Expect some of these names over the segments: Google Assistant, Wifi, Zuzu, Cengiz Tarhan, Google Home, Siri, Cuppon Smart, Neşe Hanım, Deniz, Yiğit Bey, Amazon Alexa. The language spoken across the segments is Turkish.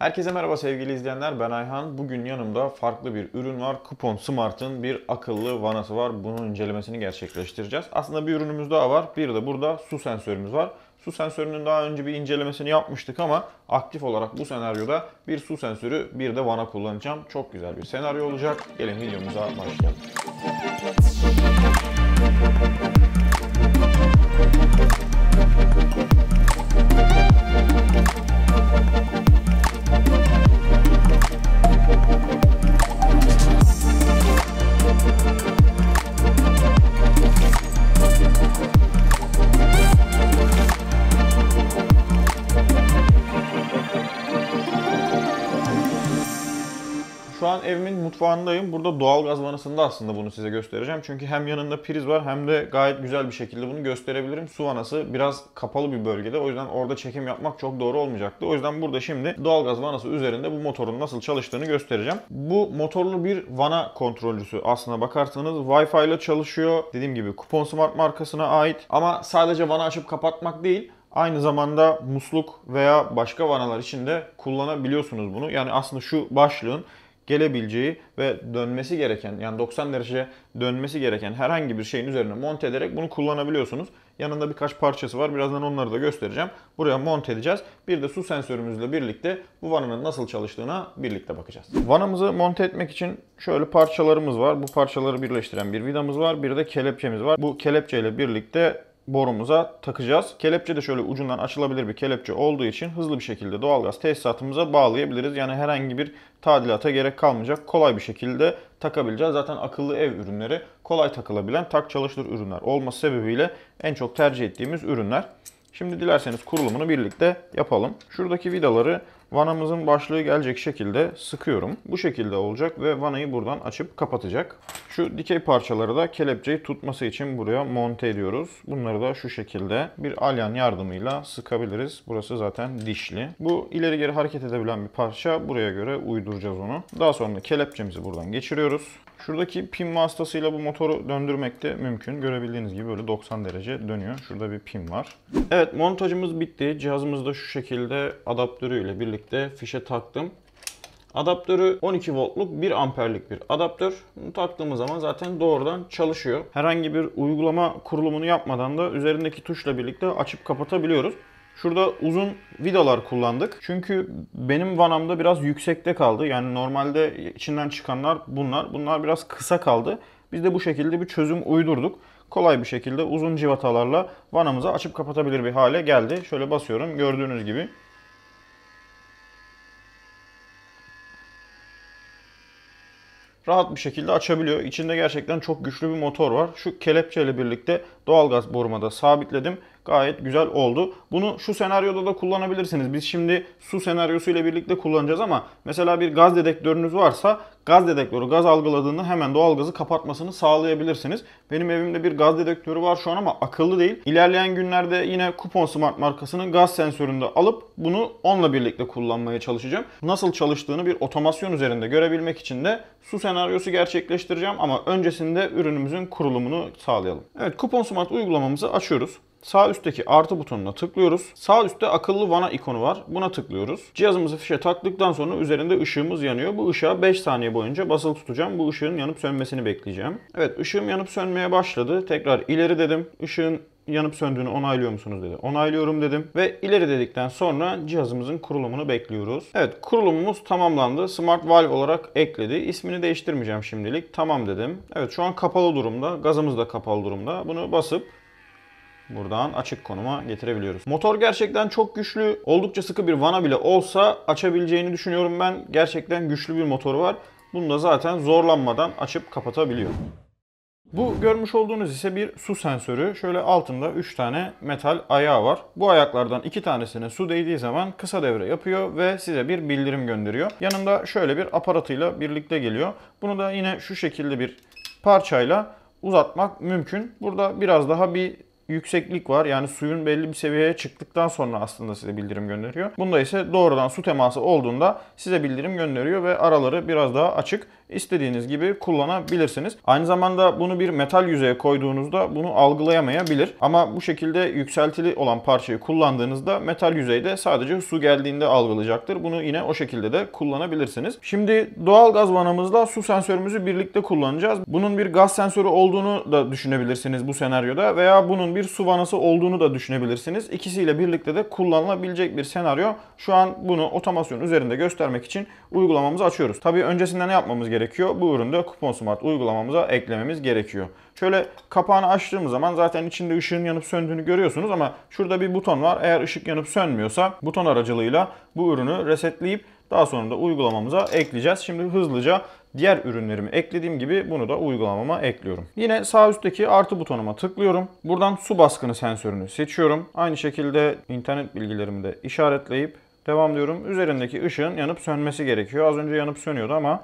Herkese merhaba sevgili izleyenler, ben Ayhan. Bugün yanımda farklı bir ürün var. Cuppon Smart'ın bir akıllı vanası var. Bunun incelemesini gerçekleştireceğiz. Aslında bir ürünümüz daha var. Bir de burada su sensörümüz var. Su sensörünün daha önce bir incelemesini yapmıştık ama aktif olarak bu senaryoda bir su sensörü bir de vana kullanacağım. Çok güzel bir senaryo olacak. Gelin videomuza başlayalım. Şu an evimin mutfağındayım. Burada doğalgaz vanasında aslında bunu size göstereceğim. Çünkü hem yanında priz var hem de gayet güzel bir şekilde bunu gösterebilirim. Su vanası biraz kapalı bir bölgede. O yüzden orada çekim yapmak çok doğru olmayacaktı. O yüzden burada şimdi doğalgaz vanası üzerinde bu motorun nasıl çalıştığını göstereceğim. Bu motorlu bir vana kontrolcüsü. Aslına bakarsanız Wi-Fi ile çalışıyor. Dediğim gibi Cuppon Smart markasına ait. Ama sadece vana açıp kapatmak değil. Aynı zamanda musluk veya başka vanalar için de kullanabiliyorsunuz bunu. Yani aslında şu başlığın gelebileceği ve dönmesi gereken, yani 90 derece dönmesi gereken herhangi bir şeyin üzerine monte ederek bunu kullanabiliyorsunuz. Yanında birkaç parçası var. Birazdan onları da göstereceğim. Buraya monte edeceğiz. Bir de su sensörümüzle birlikte bu vananın nasıl çalıştığına birlikte bakacağız. Vanamızı monte etmek için şöyle parçalarımız var. Bu parçaları birleştiren bir vidamız var. Bir de kelepçemiz var. Bu kelepçeyle birlikte borumuza takacağız. Kelepçe de şöyle ucundan açılabilir bir kelepçe olduğu için hızlı bir şekilde doğalgaz tesisatımıza bağlayabiliriz. Yani herhangi bir tadilata gerek kalmayacak. Kolay bir şekilde takabileceğiz. Zaten akıllı ev ürünleri kolay takılabilen tak çalıştır ürünler olması sebebiyle en çok tercih ettiğimiz ürünler. Şimdi dilerseniz kurulumunu birlikte yapalım. Şuradaki vidaları vanamızın başlığı gelecek şekilde sıkıyorum. Bu şekilde olacak ve vanayı buradan açıp kapatacak. Şu dikey parçaları da kelepçeyi tutması için buraya monte ediyoruz. Bunları da şu şekilde bir alyan yardımıyla sıkabiliriz. Burası zaten dişli. Bu ileri geri hareket edebilen bir parça. Buraya göre uyduracağız onu. Daha sonra kelepçemizi buradan geçiriyoruz. Şuradaki pin vasıtasıyla bu motoru döndürmek de mümkün. Görebildiğiniz gibi böyle 90 derece dönüyor. Şurada bir pin var. Evet, montajımız bitti. Cihazımızı da şu şekilde adaptörüyle birlikte fişe taktım. Adaptörü 12 voltluk 1 amperlik bir adaptör. Bunu taktığımız zaman zaten doğrudan çalışıyor. Herhangi bir uygulama kurulumunu yapmadan da üzerindeki tuşla birlikte açıp kapatabiliyoruz. Şurada uzun vidalar kullandık. Çünkü benim vanamda biraz yüksekte kaldı. Yani normalde içinden çıkanlar bunlar. Bunlar biraz kısa kaldı. Biz de bu şekilde bir çözüm uydurduk. Kolay bir şekilde uzun civatalarla vanamızı açıp kapatabilir bir hale geldi. Şöyle basıyorum. Gördüğünüz gibi. Rahat bir şekilde açabiliyor. İçinde gerçekten çok güçlü bir motor var. Şu kelepçeyle birlikte doğalgaz boruma da sabitledim. Gayet güzel oldu. Bunu şu senaryoda da kullanabilirsiniz. Biz şimdi su senaryosu ile birlikte kullanacağız ama mesela bir gaz dedektörünüz varsa gaz dedektörü gaz algıladığında hemen doğalgazı kapatmasını sağlayabilirsiniz. Benim evimde bir gaz dedektörü var şu an ama akıllı değil. İlerleyen günlerde yine Cuppon Smart markasının gaz sensörünü de alıp bunu onunla birlikte kullanmaya çalışacağım. Nasıl çalıştığını bir otomasyon üzerinde görebilmek için de su senaryosu gerçekleştireceğim ama öncesinde ürünümüzün kurulumunu sağlayalım. Evet, Cuppon Smart uygulamamızı açıyoruz. Sağ üstteki artı butonuna tıklıyoruz. Sağ üstte akıllı vana ikonu var. Buna tıklıyoruz. Cihazımızı fişe taktıktan sonra üzerinde ışığımız yanıyor. Bu ışığa 5 saniye boyunca basılı tutacağım. Bu ışığın yanıp sönmesini bekleyeceğim. Evet, ışığım yanıp sönmeye başladı. Tekrar ileri dedim. Işığın yanıp söndüğünü onaylıyor musunuz dedi. Onaylıyorum dedim. Ve ileri dedikten sonra cihazımızın kurulumunu bekliyoruz. Evet, kurulumumuz tamamlandı. Smart Valve olarak ekledi. İsmini değiştirmeyeceğim şimdilik. Tamam dedim. Evet, şu an kapalı durumda. Gazımız da kapalı durumda. Bunu basıp buradan açık konuma getirebiliyoruz. Motor gerçekten çok güçlü. Oldukça sıkı bir vana bile olsa açabileceğini düşünüyorum ben. Gerçekten güçlü bir motoru var. Bunu da zaten zorlanmadan açıp kapatabiliyor. Bu görmüş olduğunuz ise bir su sensörü. Şöyle altında 3 tane metal ayağı var. Bu ayaklardan 2 tanesine su değdiği zaman kısa devre yapıyor ve size bir bildirim gönderiyor. Yanında şöyle bir aparatıyla birlikte geliyor. Bunu da yine şu şekilde bir parçayla uzatmak mümkün. Burada biraz daha bir yükseklik var. Yani suyun belli bir seviyeye çıktıktan sonra aslında size bildirim gönderiyor. Bunda ise doğrudan su teması olduğunda size bildirim gönderiyor ve araları biraz daha açık. İstediğiniz gibi kullanabilirsiniz. Aynı zamanda bunu bir metal yüzeye koyduğunuzda bunu algılayamayabilir. Ama bu şekilde yükseltili olan parçayı kullandığınızda metal yüzeyde sadece su geldiğinde algılayacaktır. Bunu yine o şekilde de kullanabilirsiniz. Şimdi doğal gaz vanamızla su sensörümüzü birlikte kullanacağız. Bunun bir gaz sensörü olduğunu da düşünebilirsiniz bu senaryoda veya bunun bir su vanası olduğunu da düşünebilirsiniz. İkisiyle birlikte de kullanılabilecek bir senaryo. Şu an bunu otomasyon üzerinde göstermek için uygulamamızı açıyoruz. Tabii öncesinde ne yapmamız gerekiyor? Bu üründe Cuppon Smart uygulamamıza eklememiz gerekiyor. Şöyle kapağını açtığımız zaman zaten içinde ışığın yanıp söndüğünü görüyorsunuz ama şurada bir buton var. Eğer ışık yanıp sönmüyorsa buton aracılığıyla bu ürünü resetleyip daha sonra da uygulamamıza ekleyeceğiz. Şimdi hızlıca diğer ürünlerimi eklediğim gibi bunu da uygulamama ekliyorum. Yine sağ üstteki artı butonuma tıklıyorum. Buradan su baskını sensörünü seçiyorum. Aynı şekilde internet bilgilerimi de işaretleyip devam diyorum. Üzerindeki ışığın yanıp sönmesi gerekiyor. Az önce yanıp sönüyordu ama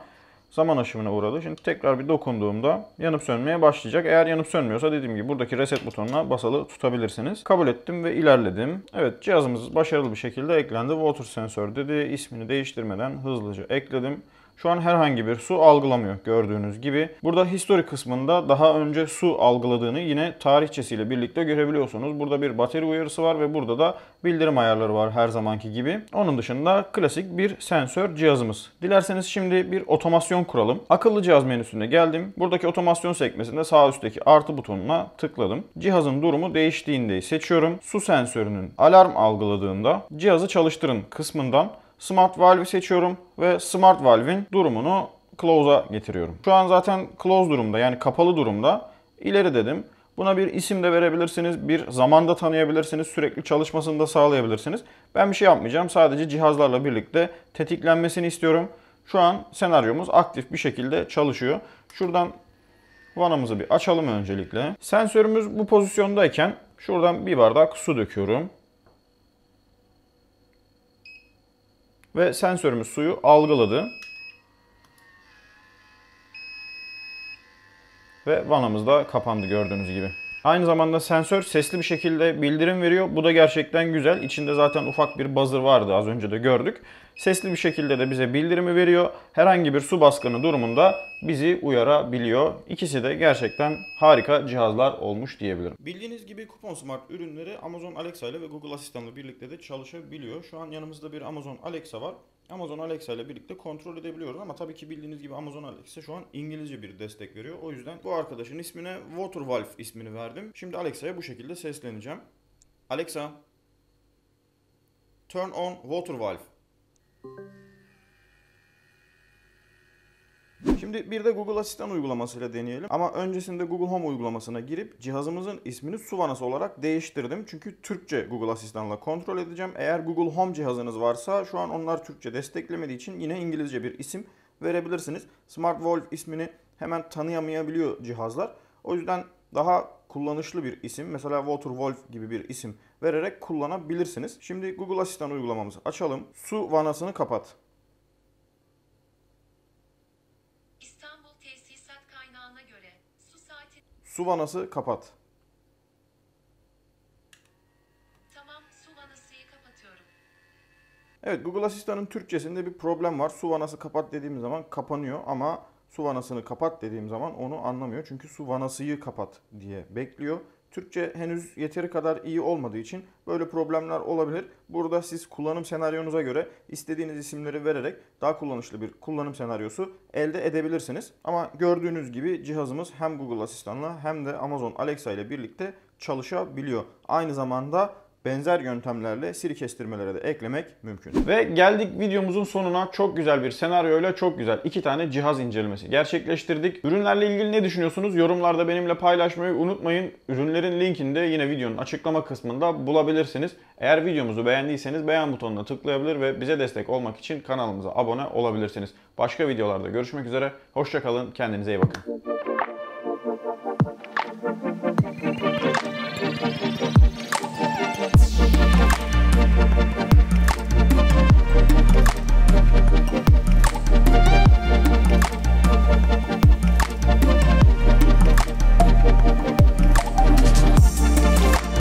zaman aşımına uğradı. Şimdi tekrar bir dokunduğumda yanıp sönmeye başlayacak. Eğer yanıp sönmüyorsa dediğim gibi buradaki reset butonuna basılı tutabilirsiniz. Kabul ettim ve ilerledim. Evet, cihazımız başarılı bir şekilde eklendi. Water sensör dedi. İsmini değiştirmeden hızlıca ekledim. Şu an herhangi bir su algılamıyor gördüğünüz gibi. Burada history kısmında daha önce su algıladığını yine tarihçesiyle birlikte görebiliyorsunuz. Burada bir batarya uyarısı var ve burada da bildirim ayarları var her zamanki gibi. Onun dışında klasik bir sensör cihazımız. Dilerseniz şimdi bir otomasyon kuralım. Akıllı cihaz menüsüne geldim. Buradaki otomasyon sekmesinde sağ üstteki artı butonuna tıkladım. Cihazın durumu değiştiğinde seçiyorum. Su sensörünün alarm algıladığında cihazı çalıştırın kısmından Smart Valve'i seçiyorum ve Smart Valve'in durumunu Close'a getiriyorum. Şu an zaten Close durumda, yani kapalı durumda. İleri dedim. Buna bir isim de verebilirsiniz, bir zamanda tanıyabilirsiniz, sürekli çalışmasını da sağlayabilirsiniz. Ben bir şey yapmayacağım. Sadece cihazlarla birlikte tetiklenmesini istiyorum. Şu an senaryomuz aktif bir şekilde çalışıyor. Şuradan vanamızı bir açalım öncelikle. Sensörümüz bu pozisyondayken şuradan bir bardak su döküyorum. Ve sensörümüz suyu algıladı. Ve vanamız da kapandı gördüğünüz gibi. Aynı zamanda sensör sesli bir şekilde bildirim veriyor. Bu da gerçekten güzel. İçinde zaten ufak bir buzzer vardı, az önce de gördük. Sesli bir şekilde de bize bildirimi veriyor. Herhangi bir su baskını durumunda bizi uyarabiliyor. İkisi de gerçekten harika cihazlar olmuş diyebilirim. Bildiğiniz gibi Cuppon Smart ürünleri Amazon Alexa ile ve Google Assistant ile birlikte de çalışabiliyor. Şu an yanımızda bir Amazon Alexa var. Amazon Alexa ile birlikte kontrol edebiliyoruz ama tabii ki bildiğiniz gibi Amazon Alexa şu an İngilizce bir destek veriyor. O yüzden bu arkadaşın ismine Water Valve ismini verdim. Şimdi Alexa'ya bu şekilde sesleneceğim. Alexa, turn on Water Valve. Şimdi bir de Google Asistan uygulamasıyla deneyelim. Ama öncesinde Google Home uygulamasına girip cihazımızın ismini su vanası olarak değiştirdim. Çünkü Türkçe Google Asistan'la kontrol edeceğim. Eğer Google Home cihazınız varsa şu an onlar Türkçe desteklemediği için yine İngilizce bir isim verebilirsiniz. Smart Valve ismini hemen tanıyamayabiliyor cihazlar. O yüzden daha kullanışlı bir isim, mesela Water Valve gibi bir isim vererek kullanabilirsiniz. Şimdi Google Asistan uygulamamızı açalım. Su vanasını kapat. Su vanası kapat. Tamam, su vanasıyı kapatıyorum. Evet, Google Asistan'ın Türkçesinde bir problem var. Su vanası kapat dediğim zaman kapanıyor ama su vanasını kapat dediğim zaman onu anlamıyor. Çünkü su vanasıyı kapat diye bekliyor. Türkçe henüz yeteri kadar iyi olmadığı için böyle problemler olabilir. Burada siz kullanım senaryonuza göre istediğiniz isimleri vererek daha kullanışlı bir kullanım senaryosu elde edebilirsiniz. Ama gördüğünüz gibi cihazımız hem Google Asistan'la hem de Amazon Alexa ile birlikte çalışabiliyor. Aynı zamanda benzer yöntemlerle Siri kestirmelere de eklemek mümkün. Ve geldik videomuzun sonuna. Çok güzel bir senaryoyla çok güzel 2 tane cihaz incelemesi gerçekleştirdik. Ürünlerle ilgili ne düşünüyorsunuz? Yorumlarda benimle paylaşmayı unutmayın. Ürünlerin linkini de yine videonun açıklama kısmında bulabilirsiniz. Eğer videomuzu beğendiyseniz beğen butonuna tıklayabilir ve bize destek olmak için kanalımıza abone olabilirsiniz. Başka videolarda görüşmek üzere. Hoşça kalın. Kendinize iyi bakın.